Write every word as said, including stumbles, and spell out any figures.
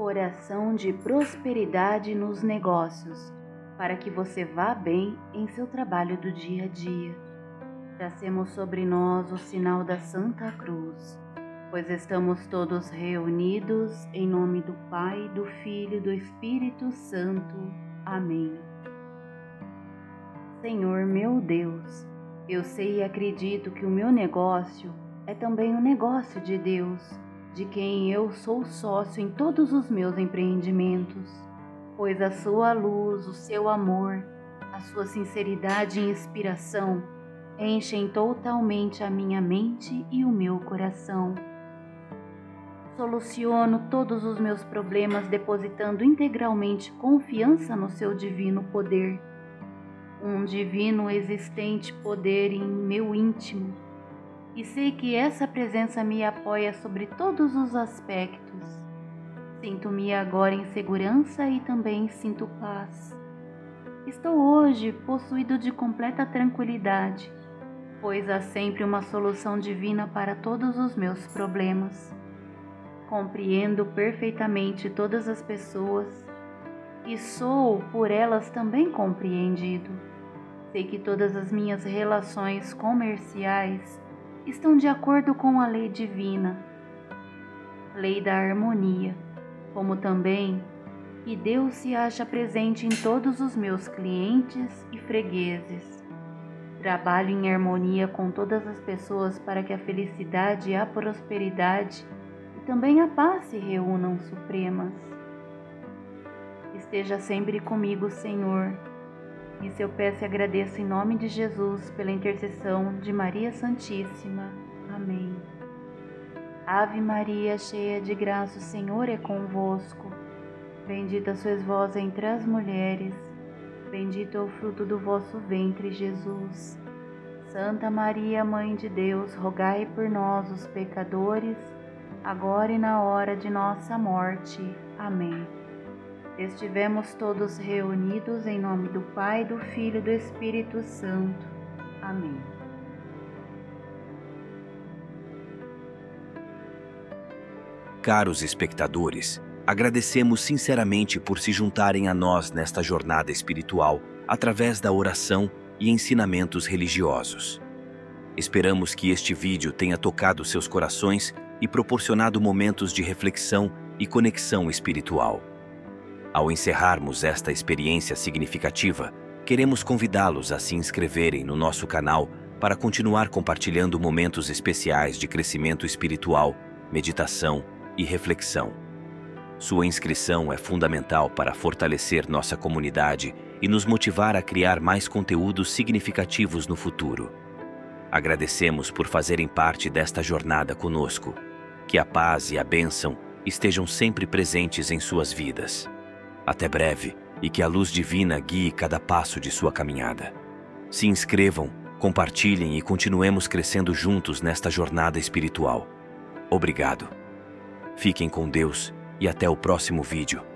Oração de prosperidade nos negócios, para que você vá bem em seu trabalho do dia a dia. Tracemos sobre nós o sinal da Santa Cruz, pois estamos todos reunidos em nome do Pai, do Filho e do Espírito Santo. Amém. Senhor meu Deus, eu sei e acredito que o meu negócio é também o negócio de Deus, de quem eu sou sócio em todos os meus empreendimentos, pois a sua luz, o seu amor, a sua sinceridade e inspiração enchem totalmente a minha mente e o meu coração. Soluciono todos os meus problemas depositando integralmente confiança no seu divino poder, um divino existente poder em meu íntimo, e sei que essa presença me apoia sobre todos os aspectos. Sinto-me agora em segurança e também sinto paz. Estou hoje possuído de completa tranquilidade, pois há sempre uma solução divina para todos os meus problemas. Compreendo perfeitamente todas as pessoas e sou por elas também compreendido. Sei que todas as minhas relações comerciais estão de acordo com a lei divina, lei da harmonia, como também que Deus se acha presente em todos os meus clientes e fregueses. Trabalho em harmonia com todas as pessoas para que a felicidade, a prosperidade e também a paz se reúnam supremas. Esteja sempre comigo, Senhor. Isso eu peço e agradeço em nome de Jesus, pela intercessão de Maria Santíssima. Amém. Ave Maria, cheia de graça, o Senhor é convosco. Bendita sois vós entre as mulheres. Bendito é o fruto do vosso ventre, Jesus. Santa Maria, Mãe de Deus, rogai por nós, os pecadores, agora e na hora de nossa morte. Amém. Estivemos todos reunidos em nome do Pai, do Filho e do Espírito Santo. Amém. Caros espectadores, agradecemos sinceramente por se juntarem a nós nesta jornada espiritual através da oração e ensinamentos religiosos. Esperamos que este vídeo tenha tocado seus corações e proporcionado momentos de reflexão e conexão espiritual. Ao encerrarmos esta experiência significativa, queremos convidá-los a se inscreverem no nosso canal para continuar compartilhando momentos especiais de crescimento espiritual, meditação e reflexão. Sua inscrição é fundamental para fortalecer nossa comunidade e nos motivar a criar mais conteúdos significativos no futuro. Agradecemos por fazerem parte desta jornada conosco. Que a paz e a bênção estejam sempre presentes em suas vidas. Até breve, e que a luz divina guie cada passo de sua caminhada. Se inscrevam, compartilhem e continuemos crescendo juntos nesta jornada espiritual. Obrigado. Fiquem com Deus e até o próximo vídeo.